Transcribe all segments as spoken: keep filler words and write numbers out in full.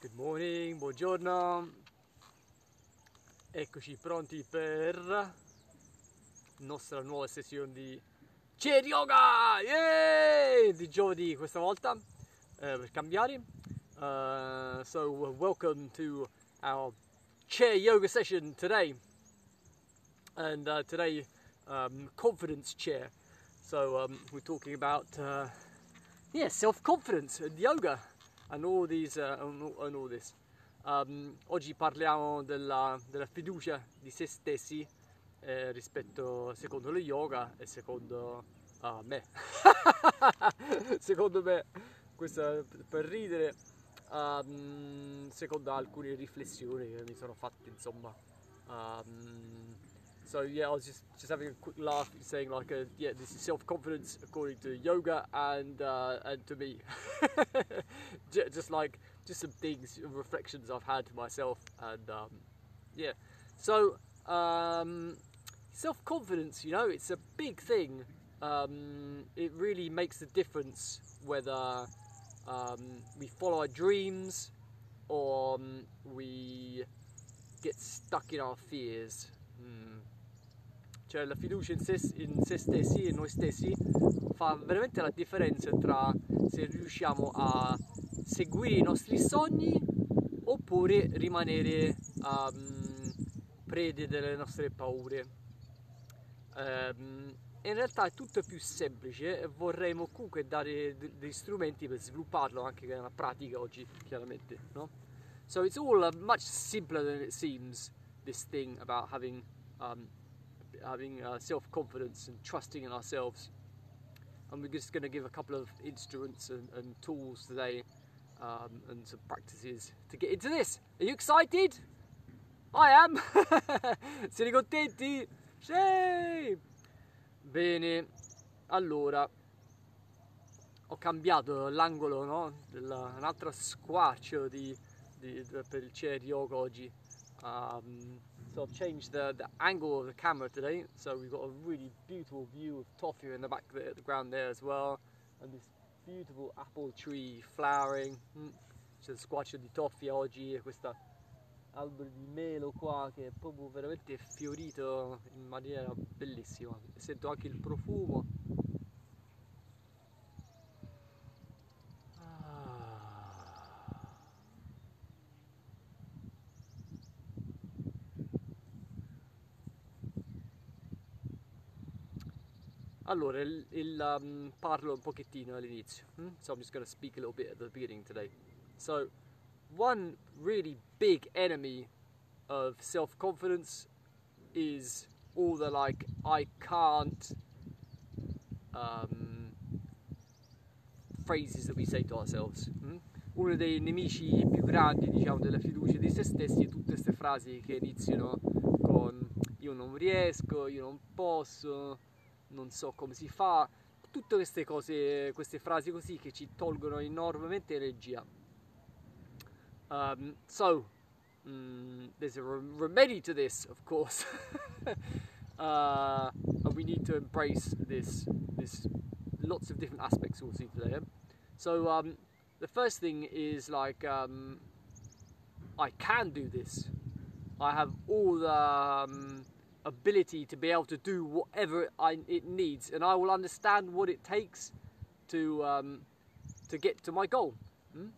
Good morning, buongiorno. Eccoci pronti per la nostra nuova sessione di chair yoga, yay! Di giovedì questa volta, uh, per cambiare. Uh, so welcome to our chair yoga session today, and uh, today um, confidence chair. So um, we're talking about uh, yeah self-confidence and yoga. And all these, uh, and all, and all this. Um, oggi parliamo della, della fiducia di se stessi eh, rispetto, secondo lo yoga e secondo uh, me. Secondo me, questo per ridere, um, secondo alcune riflessioni che mi sono fatte, insomma. Um, so yeah, I was just, just having a quick laugh, saying like, a, yeah, this is self-confidence according to yoga and uh, and to me. Just like, just some things, reflections I've had to myself, and um, yeah. So, um, self-confidence, you know, it's a big thing. Um, it really makes a difference whether um, we follow our dreams or um, we get stuck in our fears. Mm. Cioè, la fiducia in se, in se stessi e noi stessi fa veramente la differenza tra se riusciamo a seguire i nostri sogni oppure rimanere um, prede delle nostre paure. Um, in realtà è tutto più semplice e vorremmo comunque dare d- degli strumenti per svilupparlo, anche che è una pratica oggi, chiaramente, no? So it's all uh, much simpler than it seems, this thing about having um, having uh, self-confidence and trusting in ourselves. And we're just going to give a couple of instruments and, and tools today, um, and some practices to get into this. Are you excited? I am! Siete contenti? Sì! Bene, allora, ho cambiato l'angolo, no? Della, un altro squarcio di, di, di, per il chair yoga oggi. Um, So I've changed the, the angle of the camera today, so we've got a really beautiful view of Toffia in the back there, the ground there as well, and this beautiful apple tree flowering. Mm. C'è il squarcio di Toffia oggi e questo albero di melo qua che è proprio veramente fiorito in maniera bellissima. Sento anche il profumo. Allora, il, il, um, parlo un pochettino all'inizio. Hmm? So I'm just going to speak a little bit at the beginning today. So, one really big enemy of self-confidence is all the like, I can't um, phrases that we say to ourselves. Hmm? Uno dei nemici più grandi, diciamo, della fiducia di se stessi è tutte queste frasi che iniziano con io non riesco, io non posso, non so come si fa, tutte queste cose, queste frasi così che ci tolgono enormemente energia. Um, so, um, there's a remedy to this, of course. uh, and we need to embrace this, this, lots of different aspects we'll see today. Eh? So, um, the first thing is like, um, I can do this. I have all the... Um, ability to be able to do whatever I, it needs, and I will understand what it takes to um, to get to my goal. Mm?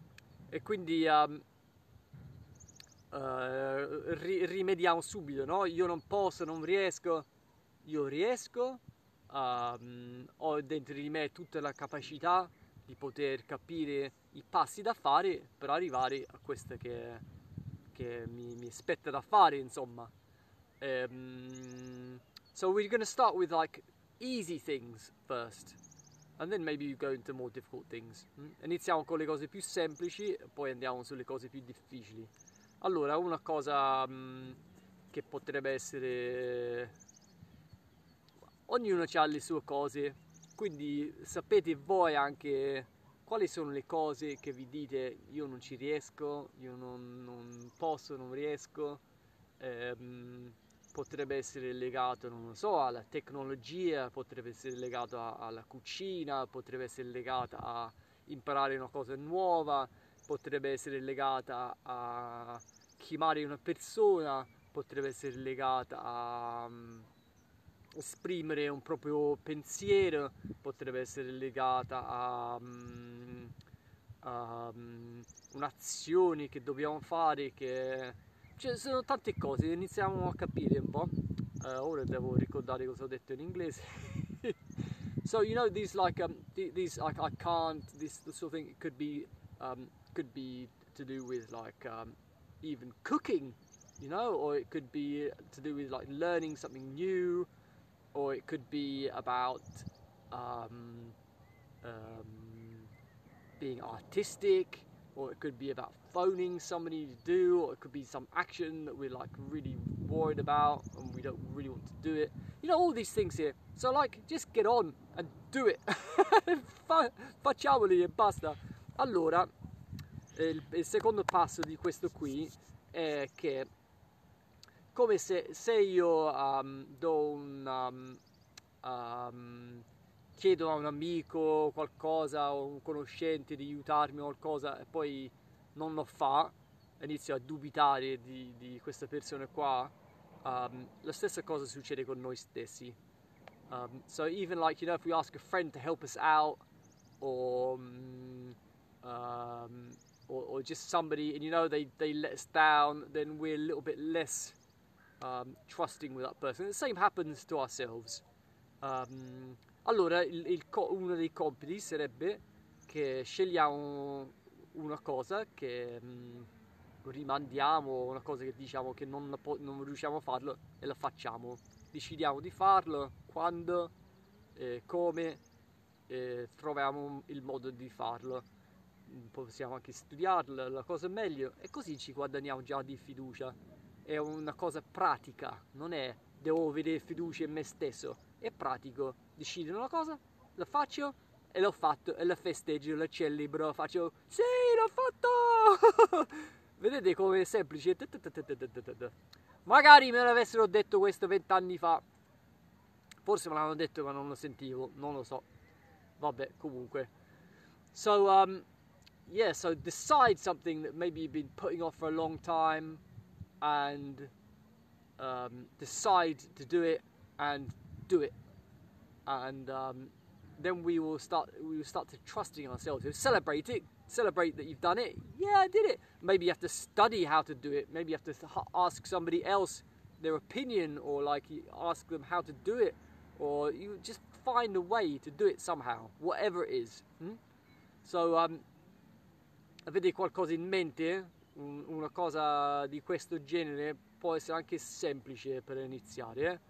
E quindi um, uh, ri- rimediamo subito, no? Io non posso, non riesco, io riesco, um, ho dentro di me tutta la capacità di poter capire i passi da fare per arrivare a questo che, che mi, mi aspetta da fare, insomma. Um, so we're going to start with like easy things first, and then maybe you go into more difficult things. Mm? Iniziamo con le cose più semplici, poi andiamo sulle cose più difficili. Allora, una cosa um, che potrebbe essere, ognuno ha le sue cose, quindi sapete voi anche quali sono le cose che vi dite io non ci riesco, io non, non posso, non riesco. Um, Potrebbe essere legato, non lo so, alla tecnologia, potrebbe essere legato a, alla cucina, potrebbe essere legato a imparare una cosa nuova, potrebbe essere legata a chiamare una persona, potrebbe essere legata a um, esprimere un proprio pensiero, potrebbe essere legata a um, um, un'azione che dobbiamo fare, che... cioè sono tante cose, iniziamo a capire un po'. Uh, ora devo ricordare cosa ho detto in inglese. So you know, these like um, th these like I can't. This, this sort of thing could be um, could be to do with like um, even cooking, you know, or it could be to do with like learning something new, or it could be about um, um, being artistic, or it could be about phoning somebody to do, or it could be some action that we're like really worried about and we don't really want to do it. You know, all these things here. So like, just get on and do it. Facciamoli e basta. Allora, il, il secondo passo di questo qui è che come se, se io um, do un, um, um, chiedo a un amico qualcosa o un conoscente di aiutarmi o qualcosa e poi non lo fa, inizio a dubitare di, di questa persona qua. Um, la stessa cosa succede con noi stessi. Um, so even like, you know, if we ask a friend to help us out, or um, um, or, or just somebody, and you know they, they let us down, then we're a little bit less um, trusting with that person. The same happens to ourselves. Um, allora il, il co uno dei compiti sarebbe che scegliamo una cosa che um, rimandiamo, una cosa che diciamo che non, non riusciamo a farlo, e la facciamo. Decidiamo di farlo, quando, eh, come, eh, troviamo il modo di farlo. Possiamo anche studiarla, la cosa è meglio, e così ci guadagniamo già di fiducia. È una cosa pratica, non è devo avere fiducia in me stesso, è pratico. Decido una cosa, la faccio, e l'ho fatto, e la festeggio, la celebro, faccio sì, l'ho fatto! Vedete come è semplice? Magari me l'avessero detto questo vent'anni fa, forse me l'hanno detto ma non lo sentivo, non lo so, vabbè, comunque. So um, yeah, so decide something that maybe you've been putting off for a long time, and um, decide to do it, and do it, and um, then we will start. We will start to trusting ourselves. We'll celebrate it. Celebrate that you've done it. Yeah, I did it. Maybe you have to study how to do it. Maybe you have to ask somebody else their opinion, or like you ask them how to do it, or you just find a way to do it somehow, whatever it is. Hmm? So, um, avete qualcosa in mente? Una cosa di questo genere può essere anche semplice per iniziare.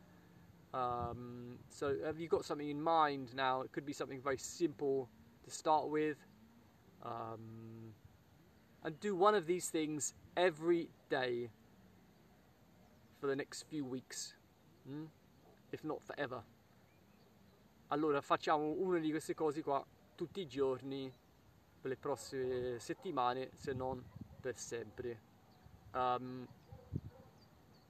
Um, so, have you got something in mind now? It could be something very simple to start with. Um, and do one of these things every day for the next few weeks, mm? If not forever. Allora facciamo una di queste cose qua tutti i giorni per le prossime settimane, se non per sempre. Um,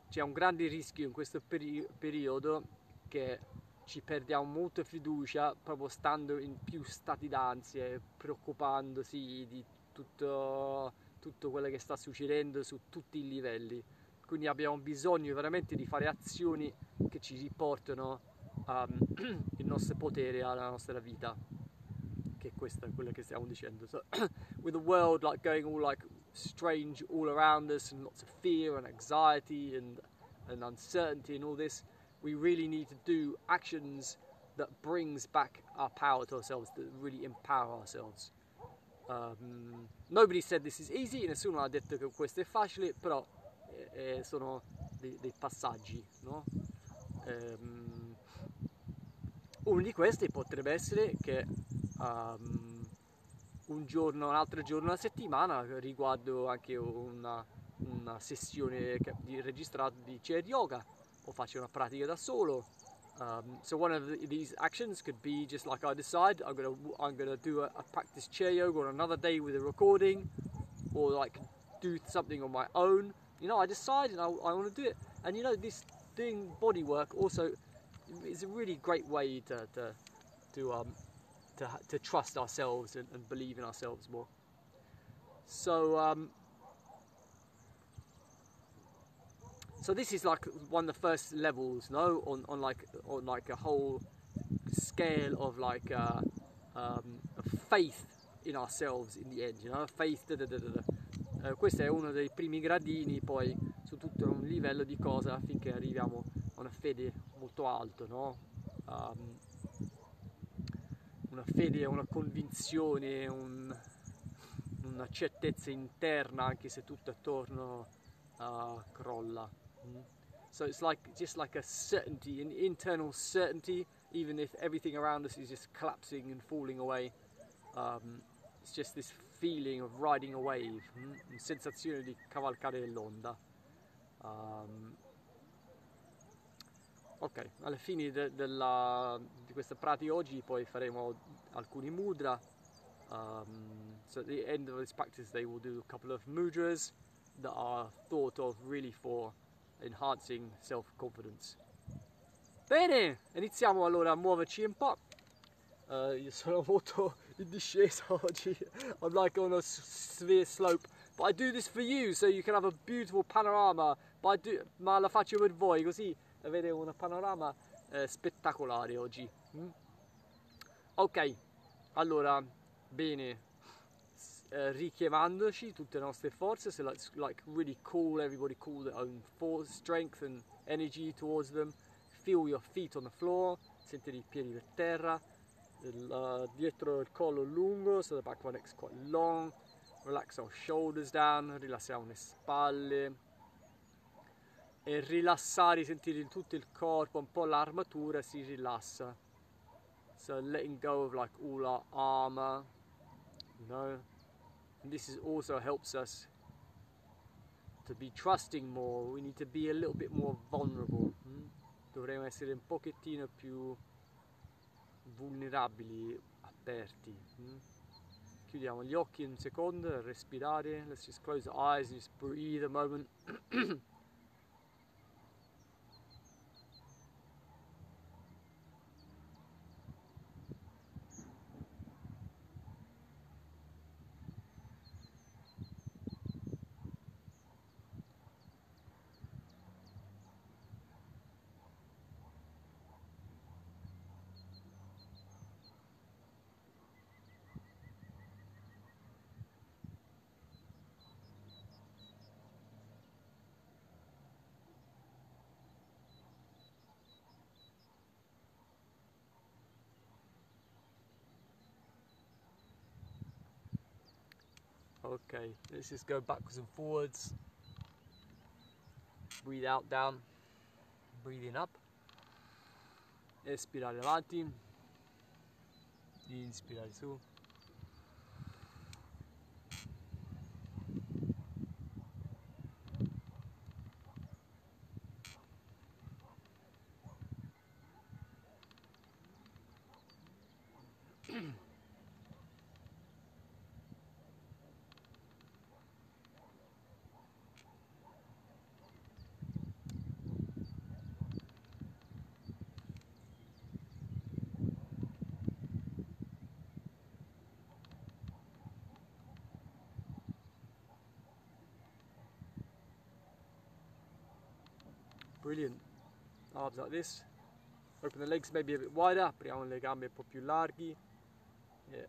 c'è un grande rischio in questo peri- periodo che ci perdiamo molta fiducia proprio stando in più stati d'ansia e preoccupandosi di tutto, tutto quello che sta succedendo su tutti i livelli. Quindi abbiamo bisogno veramente di fare azioni che ci riportano um, il nostro potere alla nostra vita, che è questa quella che stiamo dicendo. So, with the world like going all like strange all around us, and lots of fear and anxiety and, and uncertainty and all this, we really need to do actions that brings back our power to ourselves, that really empower ourselves. Um, nobody said this is easy, nessuno ha detto che questo è facile, però eh, sono dei, dei passaggi, no? Um, uno di questi potrebbe essere che um, un giorno, un altro giorno alla settimana, riguardo anche una, una sessione registrata di chair yoga, or faccio una pratica da solo. Um, so one of the, these actions could be just like I decide I'm gonna I'm gonna do a, a practice chair yoga on another day with a recording, or like do something on my own. You know, I decide and I, I want to do it. And you know, this doing body work also is a really great way to to to um to, to trust ourselves and, and believe in ourselves more. So um, so this is like one of the first levels, no, on, on like on like a whole scale of like uh, um, faith in ourselves in the end, you know, faith. Da, da, da, da. Eh, questo è uno dei primi gradini, poi su tutto un livello di cosa finché arriviamo a una fede molto alta, no? Um, una fede, una convinzione, un, una certezza interna, anche se tutto attorno uh, crolla. Mm? So it's like just like a certainty, an internal certainty, even if everything around us is just collapsing and falling away. Um, it's just this feeling of riding a wave, mm? Una sensazione di cavalcare l'onda. Um, ok, alla fine de, della, di questa pratica oggi poi faremo alcuni mudra. Um, so at the end of this practice they will do a couple of mudras that are thought of really for enhancing self-confidence. Bene, iniziamo allora a muoverci un po'. Uh, io sono molto in discesa oggi. I'm like on a severe slope, but I do this for you so you can have a beautiful panorama, but I do, ma la faccio per voi così avete un panorama eh, spettacolare oggi. Mm? Ok, allora bene, uh, richiamandoci tutte le nostre forze, so let's like really call everybody, call their own force, strength and energy towards them. Feel your feet on the floor, sentite I piedi per terra. Il, uh, dietro il collo lungo, so the back of our neck is quite long. Relax our shoulders down, rilassiamo le spalle e rilassare, sentire in tutto il corpo un po' l'armatura si rilassa. So letting go of like all our armor, you know, and this is also helps us to be trusting more. We need to be a little bit more vulnerable. Mm? Dovremmo essere un pochettino più vulnerabili, aperti. Mm? Chiudiamo gli occhi un secondo, respirare. Let's just close the eyes and just breathe a moment. Okay, let's just go backwards and forwards. Breathe out, down. Breathing up. Espirare avanti. Inspirare su. Brilliant. Arms like this. Open the legs maybe a bit wider. Apriamo le gambe un po' più larghi. Yeah.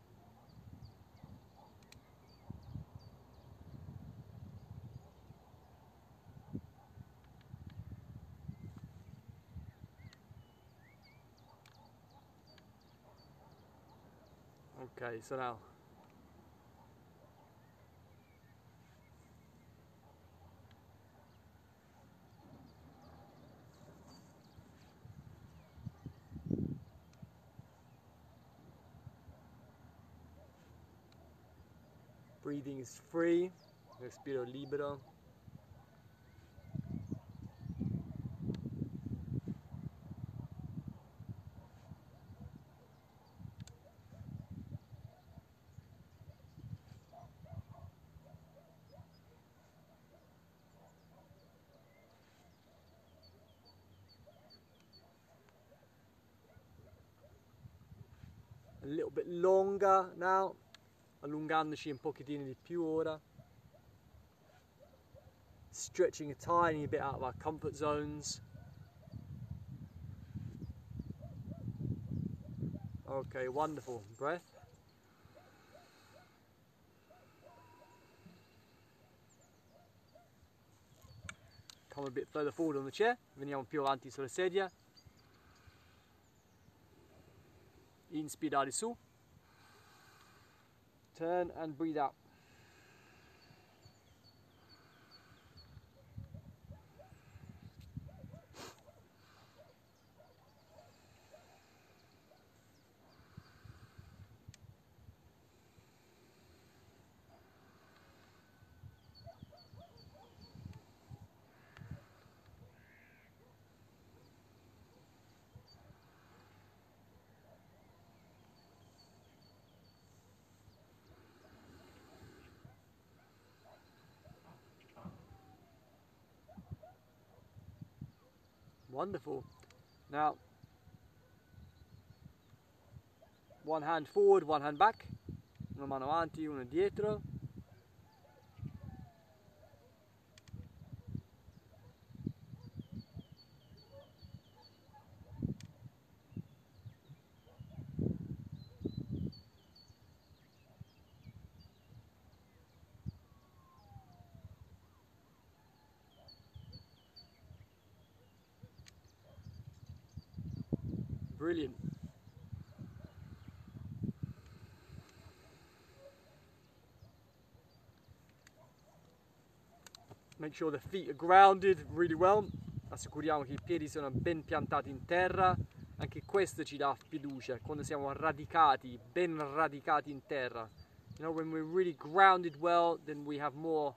Okay, so now breathing is free, respiro libero. A little bit longer now. Allungandoci un pochettino di più ora. stretching a tiny bit out of our comfort zones. Okay, wonderful. Breath. Come a bit further forward on the chair. Veniamo più avanti sulla sedia. Inspirare su. Turn and breathe out. Wonderful. Now, one hand forward, one hand back, una mano avanti, una dietro. Brilliant. Make sure the feet are grounded really well. Assicuriamo che i piedi sono ben piantati in terra. Anche questo ci dà fiducia quando siamo radicati, ben radicati in terra. You know, when we're really grounded well, then we have more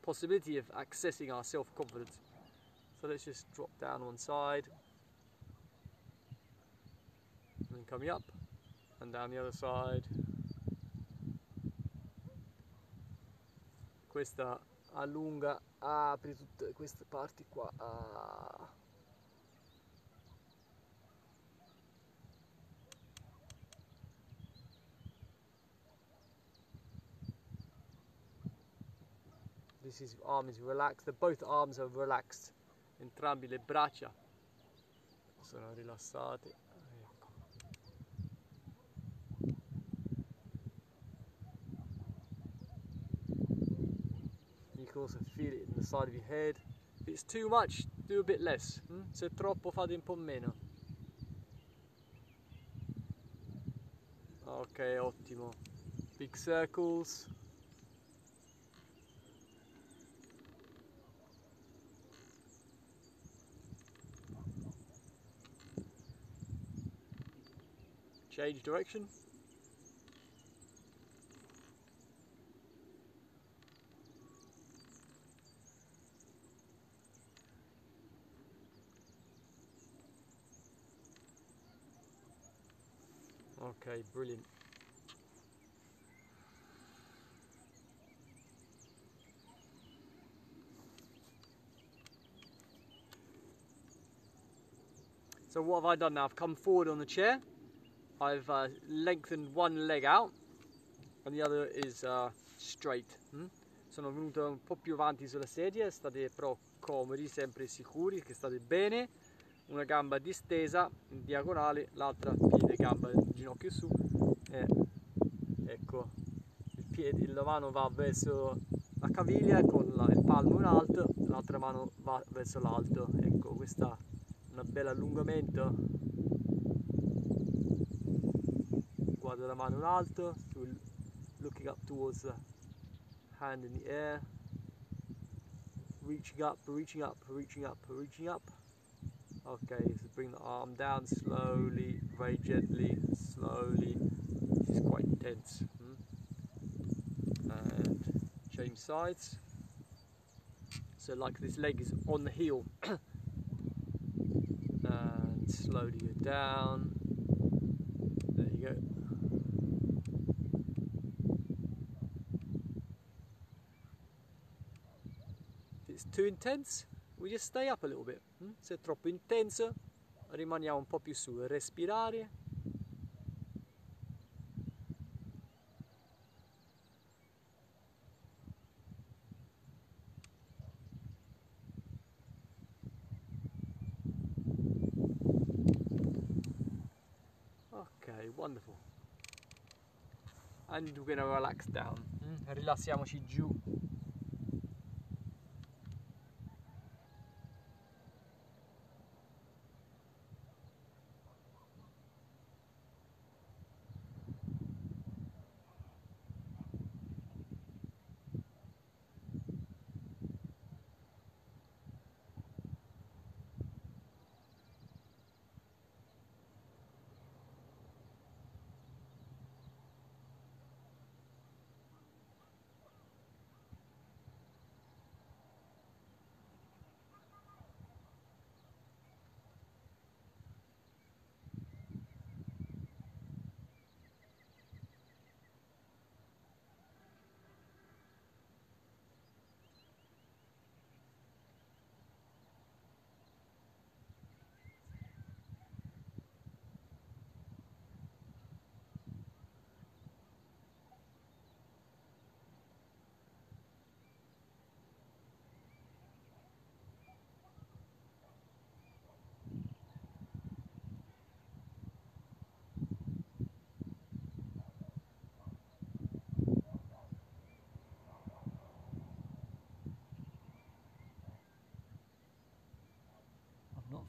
possibility of accessing our self-confidence. So let's just drop down one side. And coming up and down the other side. Questa allunga, apri tutte queste parti qua. Ah. This is arm is relaxed. The, both arms are relaxed. Entrambi le braccia sono rilassate. Also feel it in the side of your head. If it's too much, do a bit less. Hmm? Se troppo fate un po' meno. Ok, ottimo. Big circles. Change direction. Okay, brilliant. So what have I done now? I've come forward on the chair. I've uh, lengthened one leg out and the other is uh, straight. Mm? Sono venuto un po' più avanti sulla sedia, state però comodi, sempre sicuri che state bene. Una gamba distesa in diagonale, l'altra piede gamba ginocchio su e ecco il piede, la mano va verso la caviglia con la, il palmo in alto, l'altra mano va verso l'alto. Ecco, questa è un bel allungamento. Guarda la mano in alto, looking up towards the hand in the air, reaching up, reaching up, reaching up, reaching up. Okay, so bring the arm down slowly, very gently, slowly. This is quite intense. Hmm? And change sides. So like this leg is on the heel. And slowly go down. There you go. If it's too intense, we just stay up a little bit. Hmm? Se è troppo intenso, rimaniamo un po' più su. Respirare. Okay, wonderful. And we're going to relax down. Mm, rilassiamoci giù.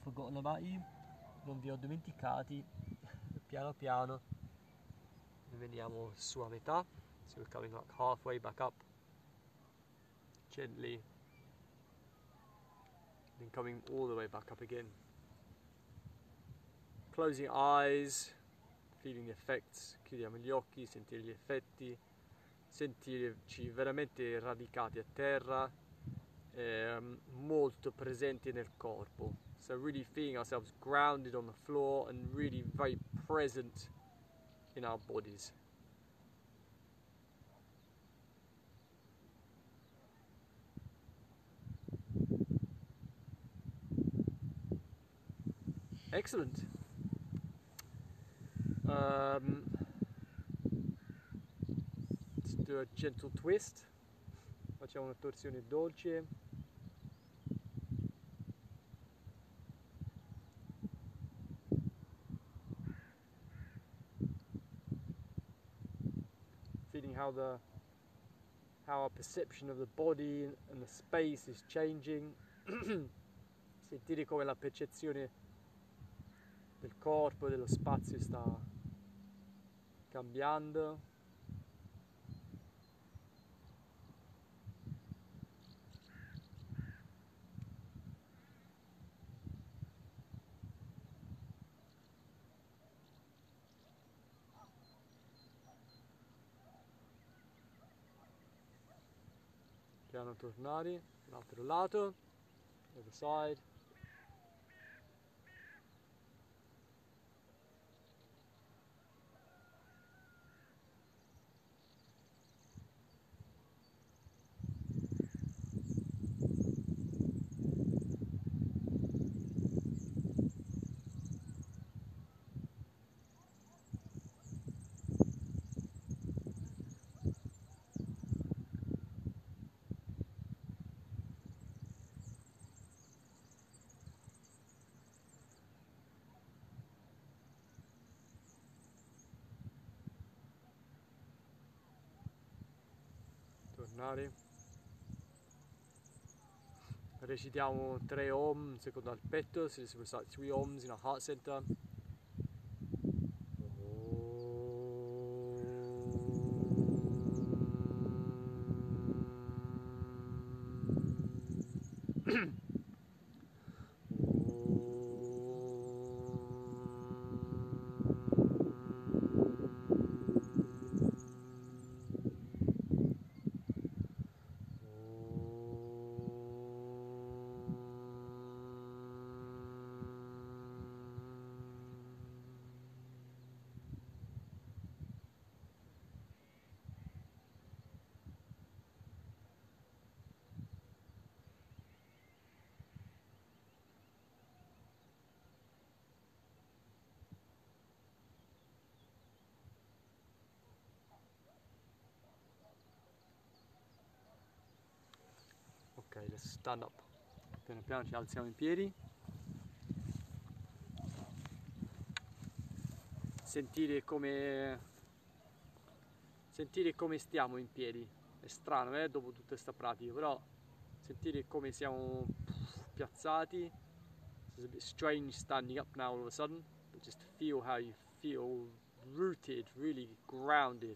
Forgotten about you, non vi ho dimenticati. Piano piano veniamo su a metà, so we're coming like halfway back up, gently, then coming all the way back up again. Closing eyes, feeling the effects, chiudiamo gli occhi, sentire gli effetti, sentirci veramente radicati a terra, eh, molto presenti nel corpo. So really feeling ourselves grounded on the floor and really very present in our bodies. Excellent. Um, let's do a gentle twist. Facciamo una torsione dolce. How the how our perception of the body and the space is changing. Sentire come la percezione del corpo e dello spazio sta cambiando. Tornare l'altro lato, the other side. Recitiamo tre om secondo al petto, so we recite three ohms in our heart center. Okay, let's stand up. Piano piano ci alziamo in piedi. sentire come, sentire come stiamo in piedi. È strano, eh, dopo tutta questa pratica, però sentire come siamo piazzati, cioè in standing up now all of a sudden, but just feel how you feel rooted, really grounded.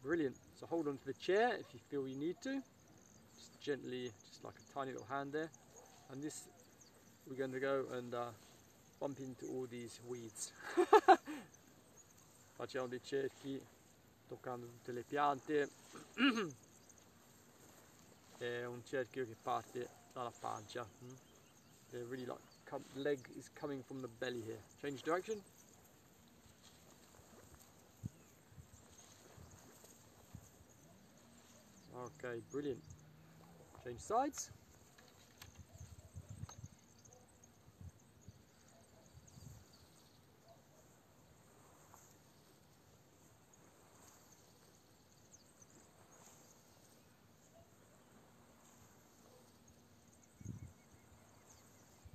Brilliant. So hold on to the chair if you feel you need to, just gently, just like a tiny little hand there, and this we're going to go and uh, bump into all these weeds. Facciamo dei cerchi toccando tutte le piante. È un cerchio che parte dalla pancia. Mm? They're really like leg is coming from the belly here. Change direction. Okay, brilliant. Change sides.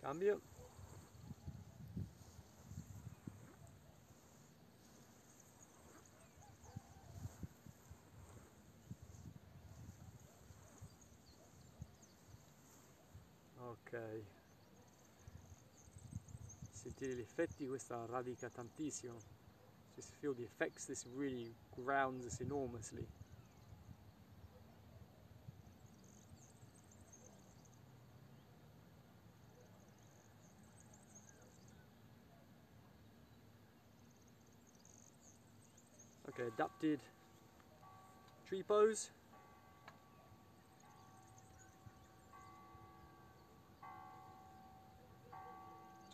Cambio. Ok, sentire gli effetti, questa radica tantissimo. Just feel the effects, this really grounds us enormously. Okay, adapted tree pose.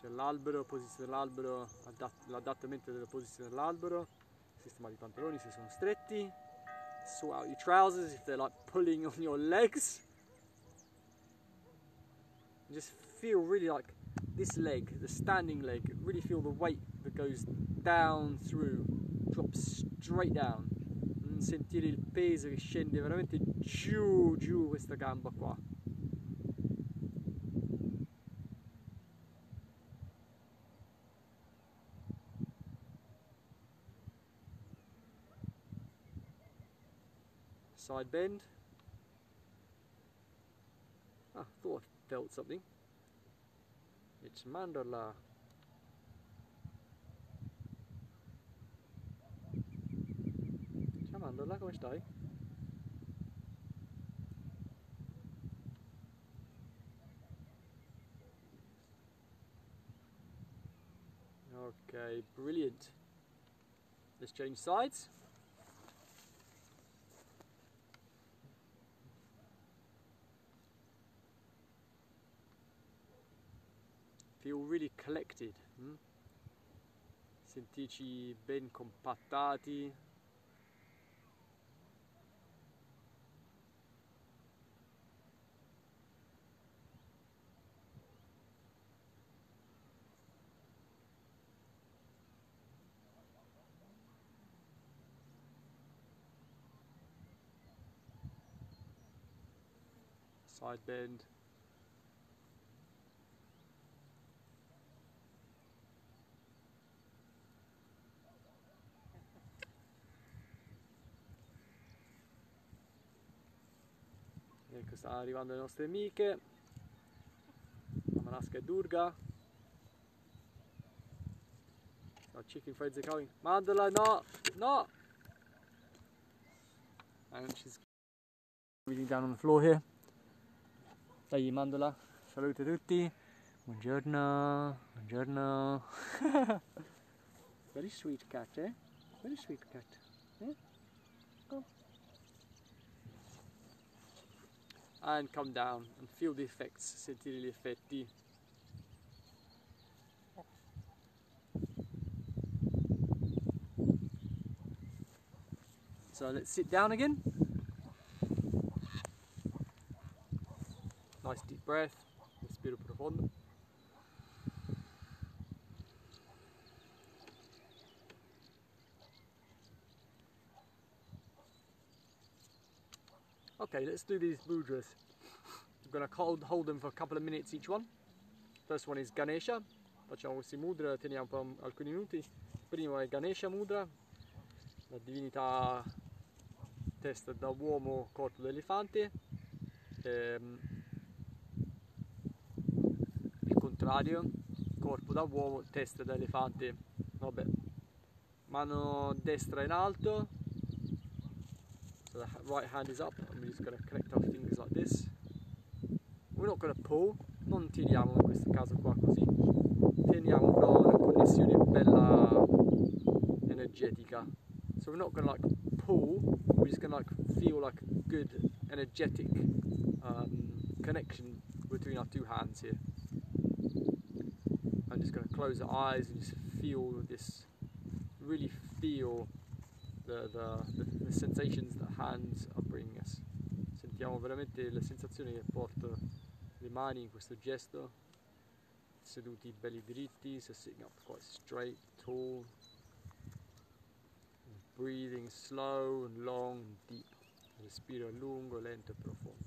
C'è l'albero, posizione dell'albero, l'adattamento della posizione dell'albero, sistema di pantaloni se sono stretti, sort out your trousers if they're like pulling on your legs. You just feel really like this leg, the standing leg, really feel the weight that goes down through, drops straight down. Sentire il peso che scende veramente giù, giù questa gamba qua. Side bend. I ah, thought I felt something. It's mandala. Ciao mandala, come stai? Okay, brilliant. Let's change sides. Feel really collected, hm? Sentirci ben compattati. Side bend. Ecco, stanno arrivando le nostre amiche, la Manaska e Durga. Our chicken friends are coming. Mandala, no, no! And she's everything down on the floor here. Dai, Mandala, salute a tutti. Buongiorno, buongiorno. Very sweet cat, eh? Very sweet cat. Eh? Come. And come down and feel the effects, sentire gli effetti. So let's sit down again. Nice deep breath, respiro profondo. Okay, let's do these mudras. I'm going to hold, hold them for a couple of minutes each one. First one is Ganesha, facciamo questi mudra, teniamo per alcuni minuti. Prima è Ganesha Mudra, la divinità testa da uomo, corpo d'elefante, ehm, il contrario, corpo da uomo, testa da elefante, vabbè, mano destra in alto, so the right hand is up, I'm just going to connect our fingers like this, we're not going to pull, non tiriamo in questo caso qua così, teniamo però una connessione bella energetica, so we're not going to like pull, we're just gonna like feel like a good energetic um, connection between our two hands here. I'm just gonna close the eyes and just feel this, really feel the, the, the, the sensations that hands are bringing us. Sentiamo veramente le sensazioni che porto le mani in questo gesto, seduti belli dritti, so sitting up quite straight, tall. Breathing slow and long and deep. Respiro lungo, lento e profondo.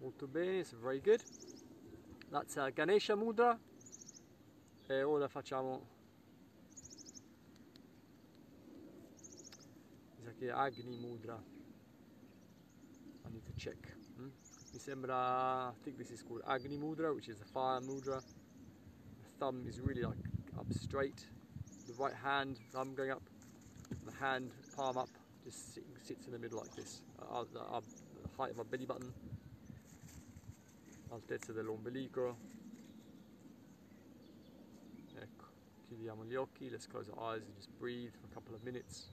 Molto bene, it's very good. That's uh, Ganesha Mudra. E ora facciamo Agni Mudra. I need to check. Hmm? Mi sembra, I think this is called Agni Mudra, which is the fire mudra. The thumb is really like up straight. The right hand, thumb going up. The hand, palm up, just sit, sits in the middle like this. Uh, the, uh, the height of our belly button. Altezza dell'ombelico. Ecco, chiudiamo gli occhi, let's close our eyes and just breathe for a couple of minutes.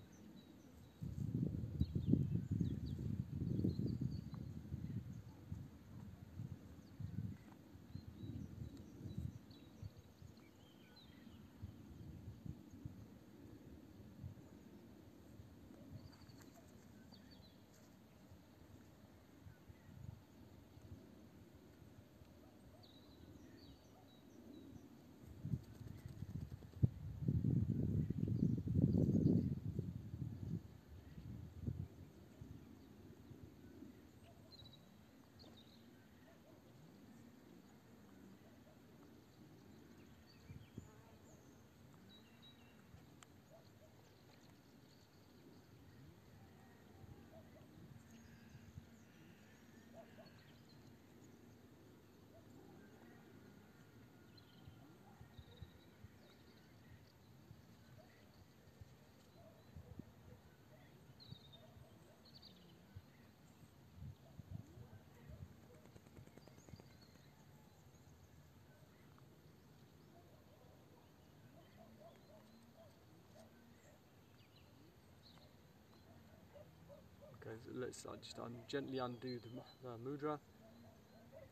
Let's just un gently undo the, the mudra,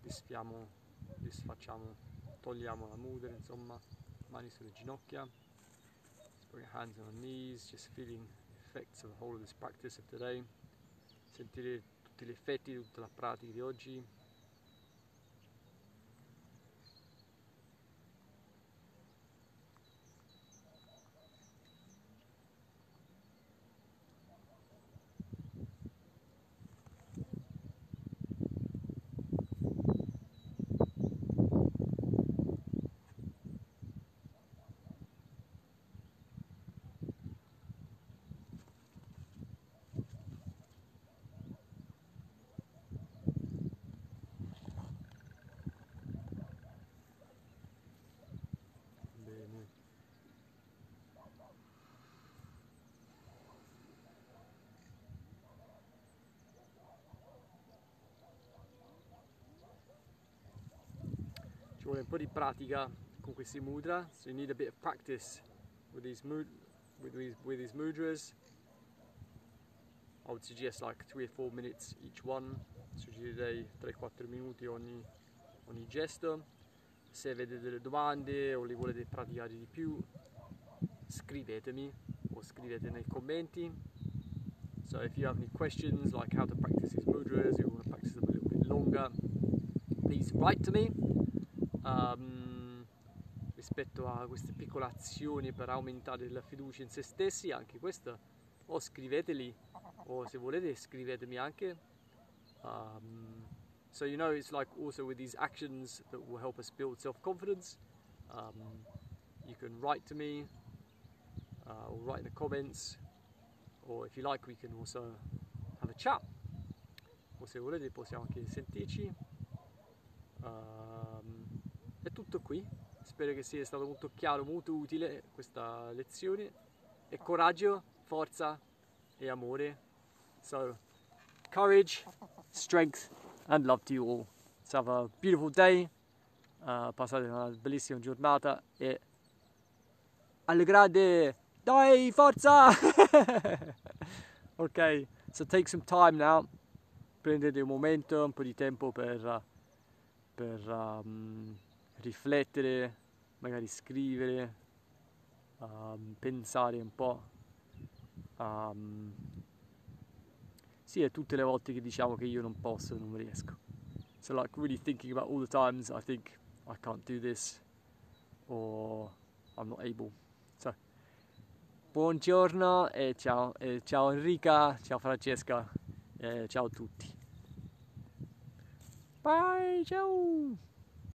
disfiamo, disfacciamo, togliamo la mudra, insomma, mani sulle ginocchia, just bring our hands on our knees, just feeling the effects of the whole of this practice of today, sentire tutti gli effetti di tutta la pratica di oggi. un po' di pratica con questi mudra. So you need a bit of practice with these mud with these with these mudras. I would suggest like three or four minutes each one. Suggerirei tre quattro minuti ogni ogni gesto. Se avete delle domande o li volete praticare di più, scrivetemi o scrivete nei commenti. So if you have any questions like how to practice these mudras, you want to practice them a little bit longer, please write to me. Um, rispetto a queste piccole azioni per aumentare la fiducia in se stessi, anche questa, o scriveteli, o se volete scrivetemi anche. Um, So you know, it's like also with these actions that will help us build self-confidence. Um, you can write to me, uh, or write in the comments, or if you like, we can also have a chat. O se volete possiamo anche sentirci. Um, è tutto qui. Spero che sia stato molto chiaro, molto utile questa lezione. E coraggio, forza e amore. So, courage, strength. And love to you all. Let's have a beautiful day. Uh, passate una bellissima giornata e alle grade, dai, forza! Okay, so take some time now. Prendete un momento, un po' di tempo per, per um, riflettere, magari scrivere, um, pensare un po'. Um, Sì, è tutte le volte che diciamo che io non posso, non riesco. So like really thinking about all the times I think I can't do this or I'm not able. So, buongiorno e ciao, e ciao Enrica, ciao Francesca e ciao a tutti. Bye, ciao!